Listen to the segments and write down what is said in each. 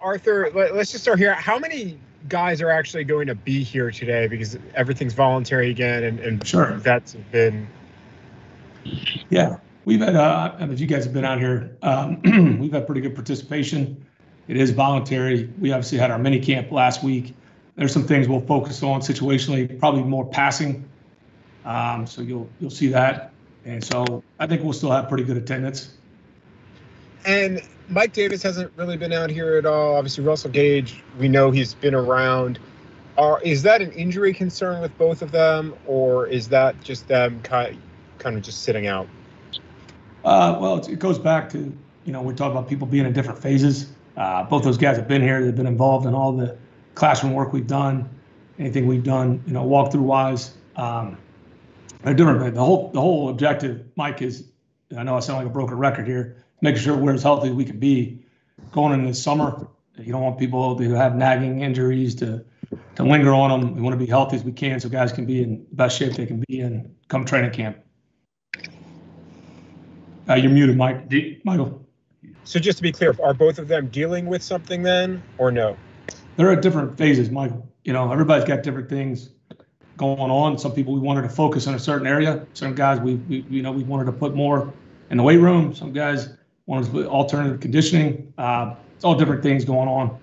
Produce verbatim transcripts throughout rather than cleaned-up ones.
Arthur, let, let's just start here. How many guys are actually going to be here today? Because everything's voluntary again, and, and sure. that's been. Yeah, we've had, uh, I don't know if you guys have been out here, um, we've had pretty good participation. It is voluntary. We obviously had our mini camp last week. There's some things we'll focus on situationally, probably more passing. Um, so you'll you'll see that. And so I think we'll still have pretty good attendance. And Mike Davis hasn't really been out here at all. Obviously, Russell Gage, we know he's been around. Are, is that an injury concern with both of them, or is that just them kind kind of just sitting out? Uh, well, it's, it goes back to, you know, we talk about people being in different phases. Uh, both those guys have been here. They've been involved in all the classroom work we've done, anything we've done, you know, walkthrough wise. Um, they're different. The whole the whole objective, Mike, is, I know I sound like a broken record here, making sure we're as healthy as we can be going into the summer. You don't want people who have nagging injuries to, to linger on them. We want to be healthy as we can so guys can be in the best shape they can be in come training camp. Uh, you're muted, Mike. Michael. So just to be clear, are both of them dealing with something then or no? They're at different phases, Michael. You know, everybody's got different things going on. Some people we wanted to focus on a certain area. Some guys we, we you know, we wanted to put more in the weight room. Some guys wanted to put alternative conditioning. Uh, it's all different things going on.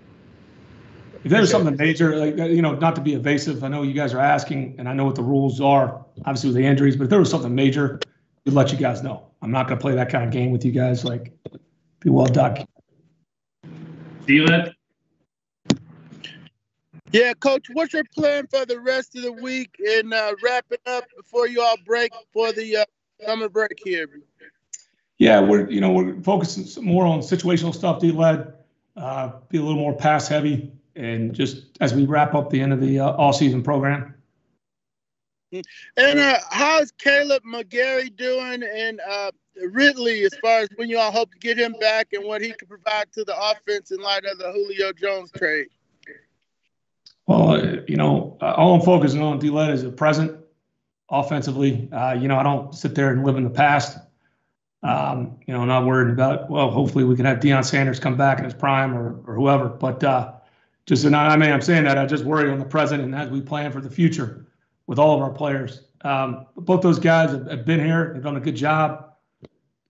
If there's something major, like, you know, not to be evasive, I know you guys are asking, and I know what the rules are, obviously with the injuries, but if there was something major, we'd let you guys know. I'm not going to play that kind of game with you guys. Like, be well documented. Steven? Yeah, Coach, what's your plan for the rest of the week and uh, wrapping up before you all break for the uh, summer break here? Yeah, we're, you know, we're focusing more on situational stuff, D-L E D, uh, be a little more pass heavy, and just as we wrap up the end of the uh, all-season program. And uh, how's Caleb McGarry doing and uh, Ridley as far as when you all hope to get him back and what he can provide to the offense in light of the Julio Jones trade? Well, uh, you know, uh, all I'm focusing on, D-L E D, is the present offensively. Uh, you know, I don't sit there and live in the past. Um, you know, not worried about, well, hopefully we can have Deion Sanders come back in his prime or, or whoever. But uh, just, and I, I mean, I'm saying that I just worry on the present and as we plan for the future with all of our players. Um, both those guys have, have been here. They've done a good job.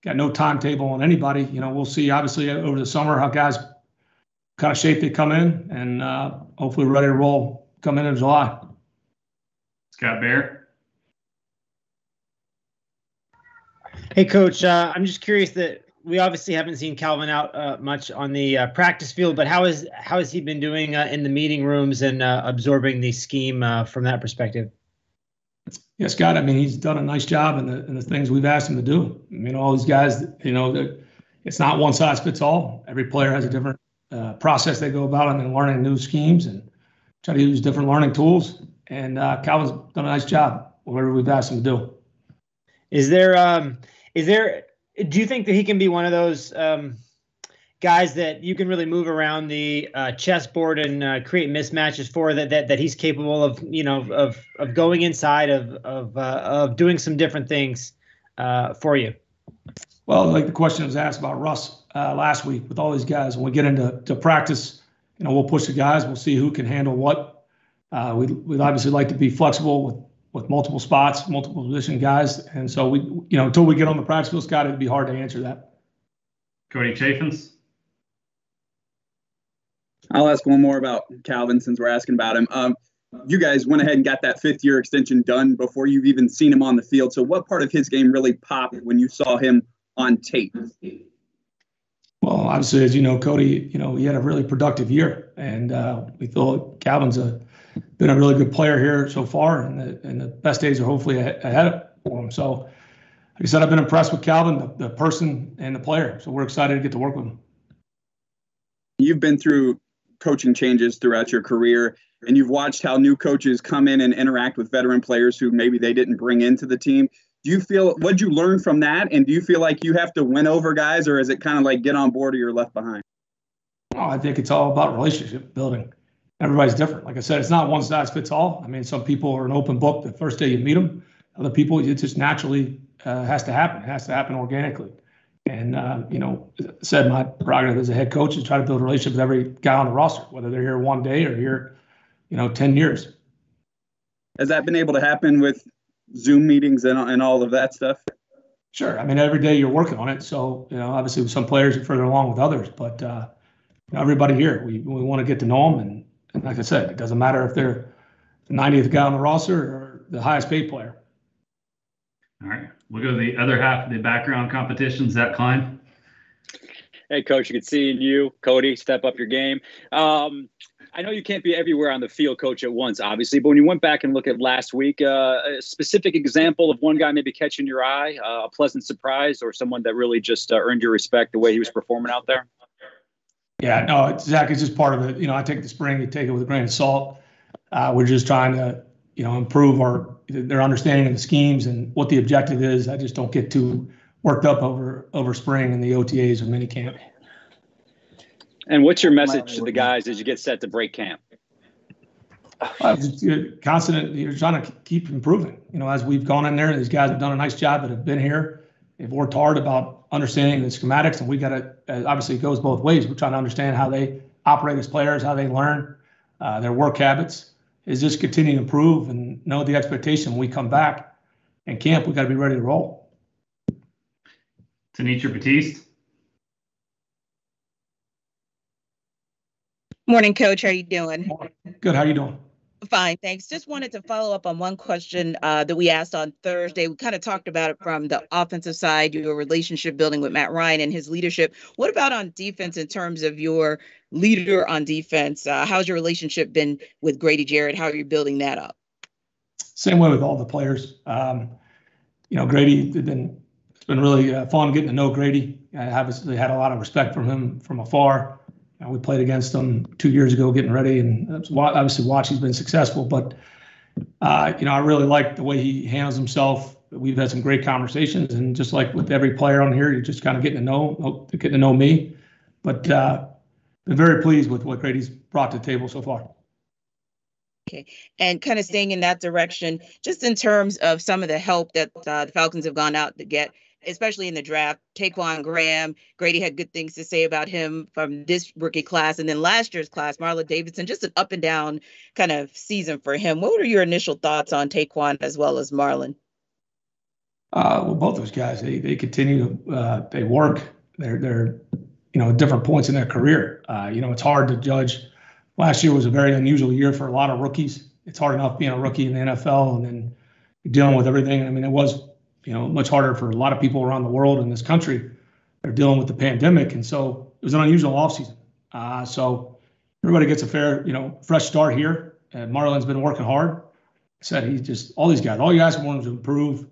Got no timetable on anybody. You know, we'll see, obviously, over the summer how guys kind of shape they come in and uh, hopefully ready to roll come in in July. Scott Baer. Hey, Coach, uh, I'm just curious that we obviously haven't seen Calvin out uh, much on the uh, practice field, but how is how has he been doing uh, in the meeting rooms and uh, absorbing the scheme uh, from that perspective? Yeah, Scott, I mean, he's done a nice job in the, in the things we've asked him to do. I mean, all these guys, you know, it's not one size fits all. Every player has a different uh, process they go about and learning new schemes and try to use different learning tools. And uh, Calvin's done a nice job, whatever we've asked him to do. Is there um, – Is there, do you think that he can be one of those um, guys that you can really move around the uh, chessboard and uh, create mismatches for that, that, that he's capable of, you know, of, of going inside of, of, uh, of doing some different things uh, for you? Well, like the question was asked about Russ uh, last week with all these guys, when we get into to practice, you know, we'll push the guys, we'll see who can handle what. Uh, we'd, we'd obviously like to be flexible with, with multiple spots, multiple position guys. And so we, you know, until we get on the practice field, Scott, it'd be hard to answer that. Cody Chaffins. I'll ask one more about Calvin since we're asking about him. Um, you guys went ahead and got that fifth year extension done before you've even seen him on the field. So what part of his game really popped when you saw him on tape? Well, obviously, as you know, Cody, you know, he had a really productive year and uh, we thought Calvin's a, been a really good player here so far, and the, and the best days are hopefully ahead for him. So, like I said, I've been impressed with Calvin, the, the person and the player. So we're excited to get to work with him. You've been through coaching changes throughout your career, and you've watched how new coaches come in and interact with veteran players who maybe they didn't bring into the team. Do you feel – what'd you learn from that, and do you feel like you have to win over guys, or is it kind of like get on board or you're left behind? Oh, I think it's all about relationship building. Everybody's different. Like I said, it's not one size fits all. I mean, some people are an open book the first day you meet them. Other people, it just naturally uh, has to happen. It has to happen organically. and uh, you know, said my prerogative as a head coach is try to build a relationship with every guy on the roster, whether they're here one day or here, you know, ten years. Has that been able to happen with Zoom meetings and, and all of that stuff? Sure. I mean, every day you're working on it. So, you know, obviously with some players you're further along with others, but uh, everybody here, we, we want to get to know them. And, and like I said, it doesn't matter if they're the ninetieth guy on the roster or the highest paid player. All right. We'll go to the other half of the background competition. Zach Klein. Hey, Coach, you can see you, Cody, step up your game. Um, I know you can't be everywhere on the field, Coach, at once, obviously, but when you went back and looked at last week, uh, a specific example of one guy maybe catching your eye, uh, a pleasant surprise, or someone that really just uh, earned your respect the way he was performing out there? Yeah, no, it's, Zach, it's just part of it. You know, I take the spring, you take it with a grain of salt. Uh, we're just trying to, you know, improve our their understanding of the schemes and what the objective is. I just don't get too worked up over, over spring and the O T As or minicamp. And what's your message to the guys as you get set to break camp? Uh, constant, you're trying to keep improving. You know, as we've gone in there, these guys have done a nice job that have been here. They've worked hard about understanding the schematics, and we got to, obviously it goes both ways. We're trying to understand how they operate as players, how they learn, uh, their work habits. Is just continue to improve and know the expectation when we come back in camp, we got to be ready to roll. Tanisha Batiste. Morning, Coach. How are you doing? Morning. Good. How are you doing? Fine, thanks. Just wanted to follow up on one question uh, that we asked on Thursday. We kind of talked about it from the offensive side, your relationship building with Matt Ryan and his leadership. What about on defense in terms of your leader on defense? Uh, how's your relationship been with Grady Jarrett? How are you building that up? Same way with all the players. Um, you know, Grady, it's been, it's been really uh, fun getting to know Grady. I obviously had a lot of respect from him from afar. And we played against him two years ago, getting ready, and obviously watch he's been successful. But uh, you know, I really like the way he handles himself. We've had some great conversations, and just like with every player on here, you're just kind of getting to know, getting to know me. But uh, I'm very pleased with what Grady's brought to the table so far. Okay, and kind of staying in that direction, just in terms of some of the help that uh, the Falcons have gone out to get, especially in the draft. Taquan Graham, Grady had good things to say about him from this rookie class. And then last year's class, Marlon Davidson, just an up and down kind of season for him. What were your initial thoughts on Taquan as well as Marlon? Uh, well, both those guys, they they continue to, uh, they work. They're, they're, you know, at different points in their career. Uh, you know, it's hard to judge. Last year was a very unusual year for a lot of rookies. It's hard enough being a rookie in the N F L and then dealing with everything. I mean, it was, you know, much harder for a lot of people around the world in this country. They're dealing with the pandemic. And so it was an unusual offseason. Uh, so everybody gets a fair, you know, fresh start here. And Marlon's been working hard. Said he's just, all these guys, all you guys want him to improve.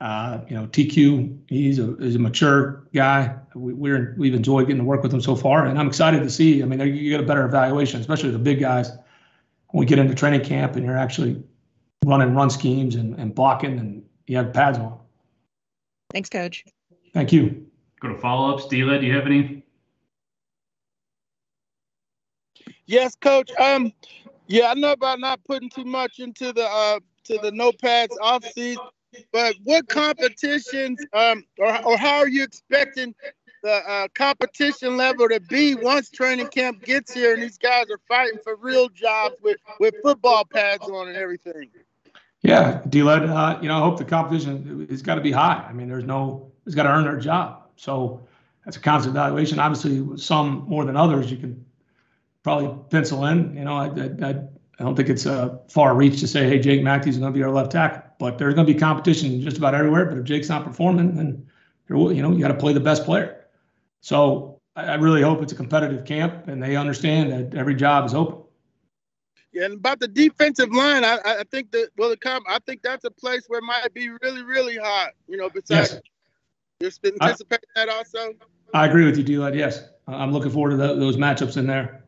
Uh, you know, T Q, he's a, he's a mature guy. We, we're, we've enjoyed getting to work with him so far. And I'm excited to see, I mean, you get a better evaluation, especially the big guys. When we get into training camp and you're actually running run schemes and, and blocking and you have pads on. Thanks, Coach. Thank you. Go to follow-ups. Dela, do you have any? Yes, Coach. Um, yeah, I know about not putting too much into the uh, to the notepads off season, but what competitions um, or or how are you expecting the uh, competition level to be once training camp gets here and these guys are fighting for real jobs with with football pads on and everything? Yeah, D-Led, uh, you know, I hope the competition has got to be high. I mean, there's no, it's got to earn their job. So that's a constant evaluation. Obviously, some more than others, you can probably pencil in. You know, I I, I don't think it's a far reach to say, hey, Jake Matthews is going to be our left tackle. But there's going to be competition just about everywhere. But if Jake's not performing, then, you're, you know, you got to play the best player. So I, I really hope it's a competitive camp and they understand that every job is open. And about the defensive line, I, I think that well, the com I think that's a place where it might be really, really hot. You know, besides yes. You're anticipating I, that also. I agree with you, D-Led. Yes, I'm looking forward to the, those matchups in there.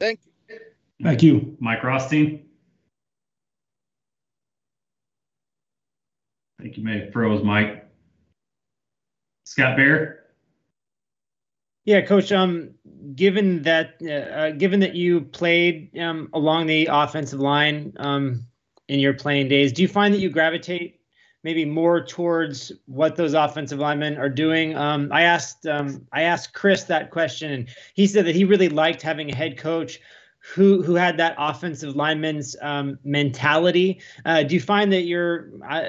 Thank you. Thank you, Mike Rothstein. I think you may have froze, Mike. Scott Baer. Yeah, Coach. Um, given that, uh, given that you played um, along the offensive line um, in your playing days, do you find that you gravitate maybe more towards what those offensive linemen are doing. Um, I asked um, I asked Chris that question, and he said that he really liked having a head coach who who had that offensive lineman's um, mentality. Uh, do you find that you're uh,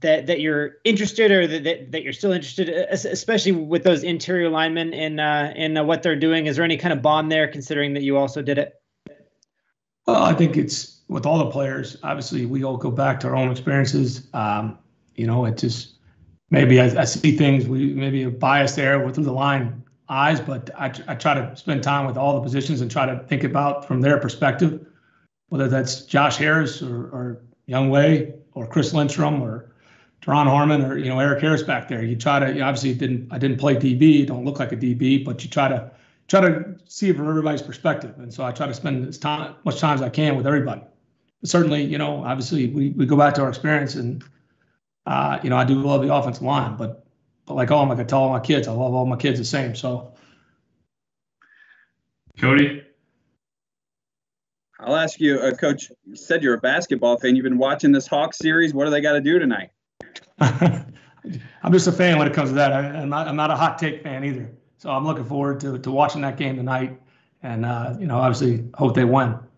that that you're interested, or that that you're still interested, especially with those interior linemen and uh, and uh, what they're doing? Is there any kind of bond there, considering that you also did it? Well, I think it's with all the players. Obviously, we all go back to our own experiences. Um, You know, it just maybe I, I see things we maybe a biased there with through the line eyes, but I, I try to spend time with all the positions and try to think about from their perspective, whether that's Josh Harris or, or Young Way or Chris Lindstrom or Teron Harmon or, you know, Eric Harris back there. You try to you obviously didn't I didn't play D B, don't look like a D B, but you try to try to see it from everybody's perspective. And so I try to spend as time much time as I can with everybody. But certainly, you know, obviously we, we go back to our experience and. Uh, you know, I do love the offensive line, but but like all, like I tell all my kids, I love all my kids the same. So, Cody, I'll ask you, uh, Coach. You said you're a basketball fan. You've been watching this Hawks series. What do they got to do tonight? I'm just a fan when it comes to that. I, I'm not. I'm not a hot take fan either. So I'm looking forward to to watching that game tonight, and uh, you know, obviously, hope they win.